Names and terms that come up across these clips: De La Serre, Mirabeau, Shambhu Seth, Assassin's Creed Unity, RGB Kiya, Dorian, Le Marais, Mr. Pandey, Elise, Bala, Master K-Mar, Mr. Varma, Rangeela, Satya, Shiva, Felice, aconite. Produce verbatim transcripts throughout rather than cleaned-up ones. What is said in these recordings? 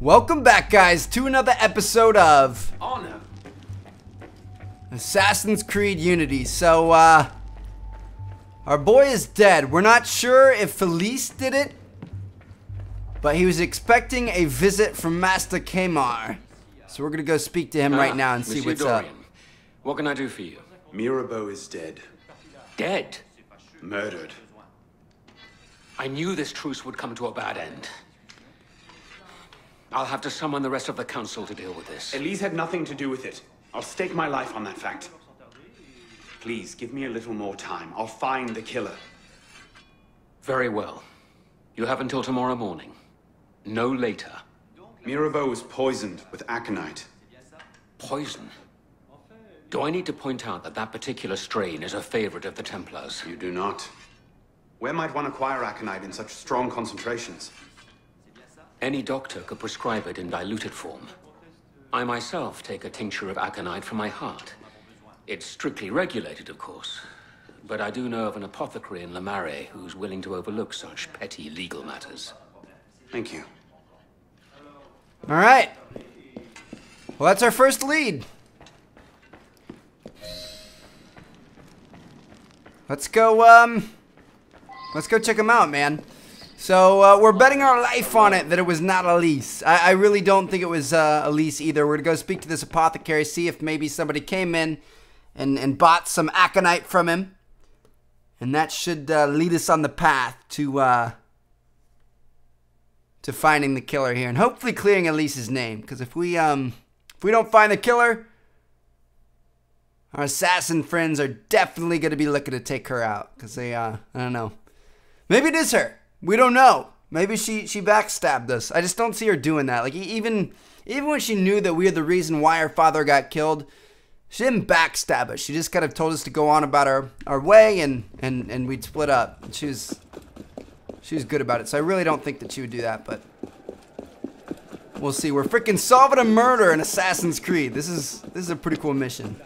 Welcome back, guys, to another episode of Oh no. Assassin's Creed Unity. So, uh, our boy is dead. We're not sure if Felice did it, but he was expecting a visit from Master K-Mar. So we're gonna go speak to him ah, right now and see Monsieur what's Dorian. Up. What can I do for you? Mirabeau is dead. Dead? Murdered. I knew this truce would come to a bad end. I'll have to summon the rest of the council to deal with this. Elise had nothing to do with it. I'll stake my life on that fact. Please, give me a little more time. I'll find the killer. Very well. You have until tomorrow morning. No later. Mirabeau was poisoned with aconite. Poison? Do I need to point out that that particular strain is a favorite of the Templars? You do not. Where might one acquire aconite in such strong concentrations? Any doctor could prescribe it in diluted form. I myself take a tincture of aconite for my heart. It's strictly regulated, of course. But I do know of an apothecary in Le Marais who's willing to overlook such petty legal matters. Thank you. All right. Well, that's our first lead. Let's go, um... let's go check him out, man. So, uh, we're betting our life on it that it was not Elise. I, I really don't think it was uh, Elise either. We're going to go speak to this apothecary, see if maybe somebody came in and, and bought some aconite from him. And that should uh, lead us on the path to uh, to finding the killer here. And hopefully clearing Elise's name. Because if we um, if we don't find the killer, our assassin friends are definitely going to be looking to take her out. Because they, uh, I don't know. Maybe it is her. We don't know. Maybe she, she backstabbed us. I just don't see her doing that. Like, even even when she knew that we were the reason why her father got killed, she didn't backstab us. She just kind of told us to go on about our, our way, and, and, and we'd split up. And she was, she was good about it. So I really don't think that she would do that, but we'll see. We're freaking solving a murder in Assassin's Creed. This is, this is a pretty cool mission.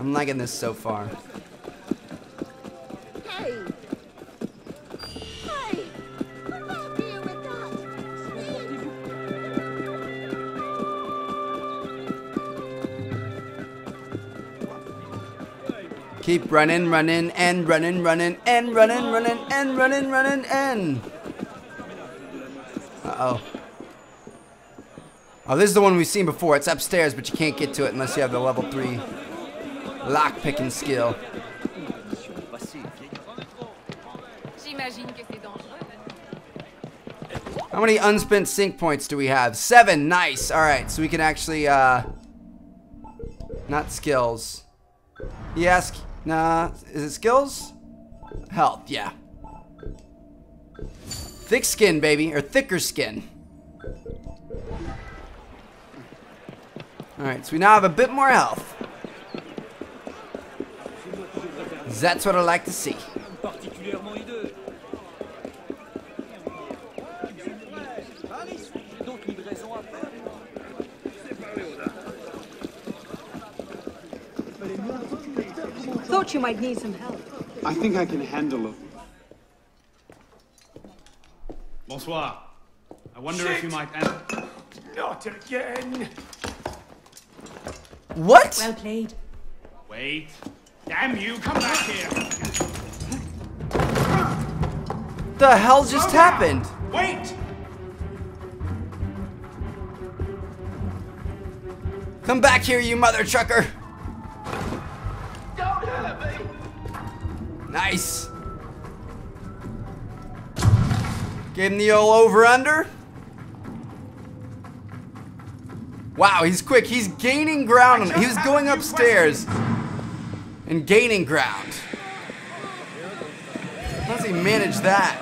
I'm liking this so far. Keep running, running, and running, running, and running, running, and running, running, and. Uh oh. Oh, this is the one we've seen before. It's upstairs, but you can't get to it unless you have the level three lock picking skill. How many unspent sync points do we have? Seven. Nice. All right, so we can actually, uh, not skills. You ask, nah, is it skills? Health, yeah. Thick skin, baby, or thicker skin. All right, so we now have a bit more health. That's what I like to see. Thought you might need some help. I think I can handle it. Bonsoir. I wonder Shit. if you might end. Not again. What? Well played. Wait. Damn you, come back here. The hell just Slow happened? Down. Wait! Come back here, you mother trucker! Nice. Gave him the old over-under. Wow, he's quick. He's gaining ground. He was going upstairs and gaining ground. How does he manage that?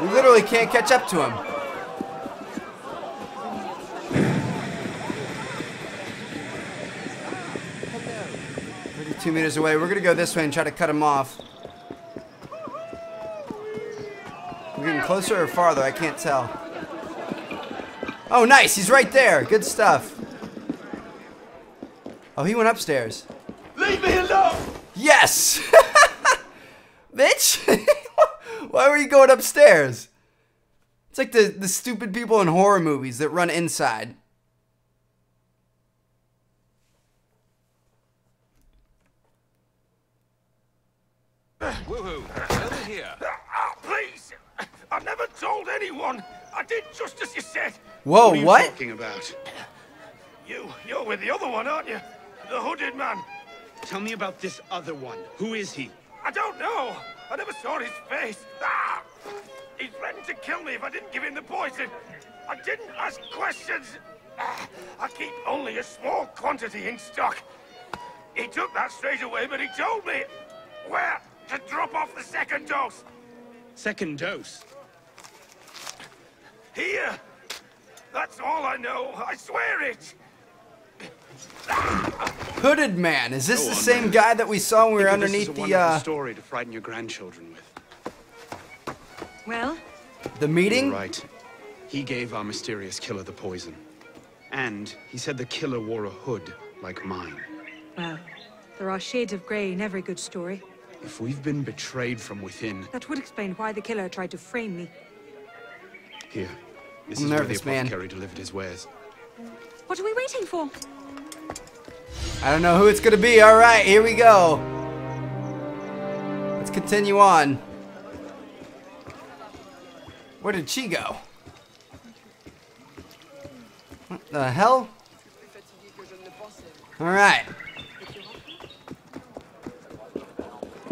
We literally can't catch up to him. Two meters away. We're gonna go this way and try to cut him off. We're getting closer or farther? I can't tell. Oh, nice! He's right there. Good stuff. Oh, he went upstairs. Leave me alone! Yes! Bitch! Why were you going upstairs? It's like the, the stupid people in horror movies that run inside. Woohoo! Over here! Oh, please! I've never told anyone. I did just as you said. Whoa! What? Are you what? Talking about? You, you're with the other one, aren't you? The hooded man. Tell me about this other one. Who is he? I don't know. I never saw his face. Ah! He threatened to kill me if I didn't give him the poison. I didn't ask questions. Ah, I keep only a small quantity in stock. He took that straight away, but he told me where to drop off the second dose. Second dose? Here. That's all I know. I swear it. Hooded man, is this the same guy that we saw when we were underneath the uh story to frighten your grandchildren with? Well, the meeting? You're right. He gave our mysterious killer the poison. And he said the killer wore a hood like mine. Well, there are shades of grey in every good story. If we've been betrayed from within, that would explain why the killer tried to frame me. Here. This is where the apothecary delivered his wares. What are we waiting for? I don't know who it's gonna be. All right, here we go. Let's continue on. Where did she go? What the hell? All right.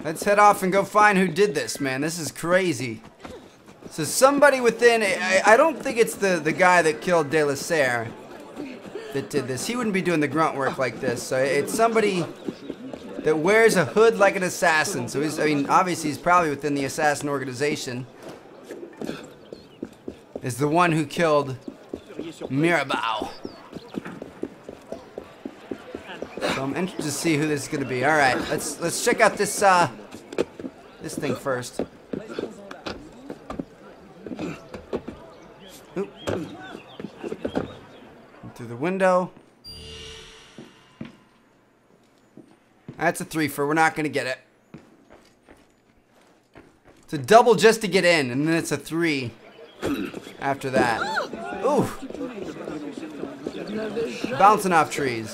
Let's head off and go find who did this, man. This is crazy. So somebody within, I, I don't think it's the, the guy that killed De La Serre that did this. He wouldn't be doing the grunt work like this. So it's somebody that wears a hood like an assassin. So he's, I mean, obviously he's probably within the assassin organization. Is the one who killed Mirabeau. So I'm interested to see who this is going to be. All right, let's let's check out this uh this thing first. Through the window. That's a three-fer. We're not going to get it. It's a double just to get in, and then it's a three after that. Ooh. Bouncing off trees.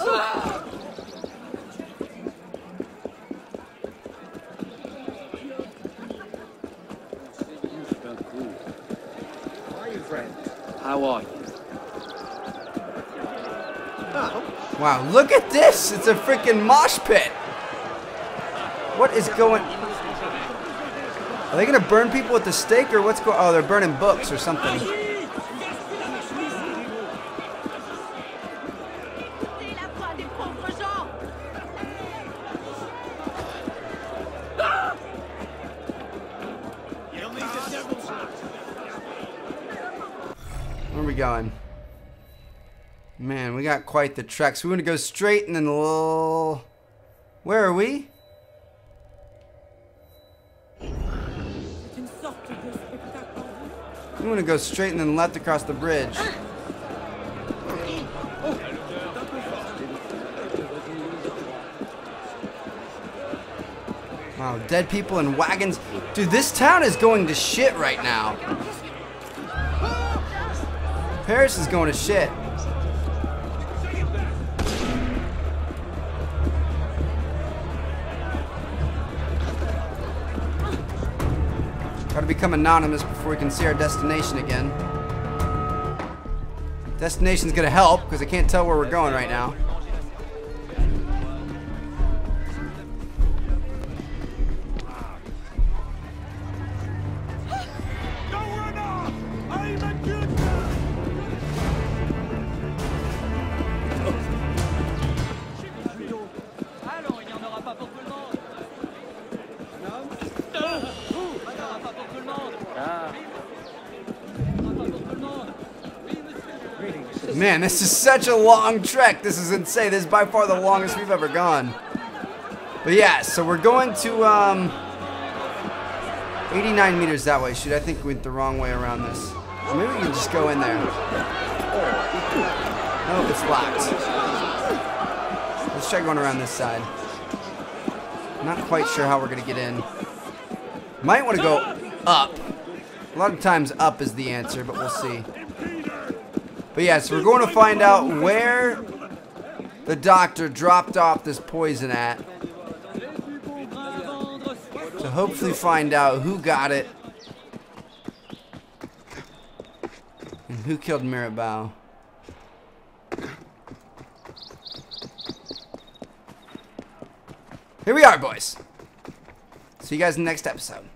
How are you? Wow, look at this! It's a freaking mosh pit! What is going... Are they gonna burn people with the stake or what's going... Oh, they're burning books or something. Where are we going? Man, we got quite the trek. So we want to go straight and then a little... Where are we? We want to go straight and then left across the bridge. Wow, dead people and wagons. Dude, this town is going to shit right now. Paris is going to shit. Got to become anonymous before we can see our destination again. Destination's gonna help because I can't tell where we're going right now. Man, this is such a long trek. This is insane. This is by far the longest we've ever gone. But yeah, so we're going to um, eighty-nine meters that way. Shoot, I think we went the wrong way around this. Or maybe we can just go in there. Oh, it's locked. Let's try going around this side. I'm not quite sure how we're going to get in. Might want to go up. A lot of times up is the answer, but we'll see. But yeah, so we're going to find out where the doctor dropped off this poison at. To hopefully find out who got it. And who killed Mirabeau. Here we are, boys. See you guys in the next episode.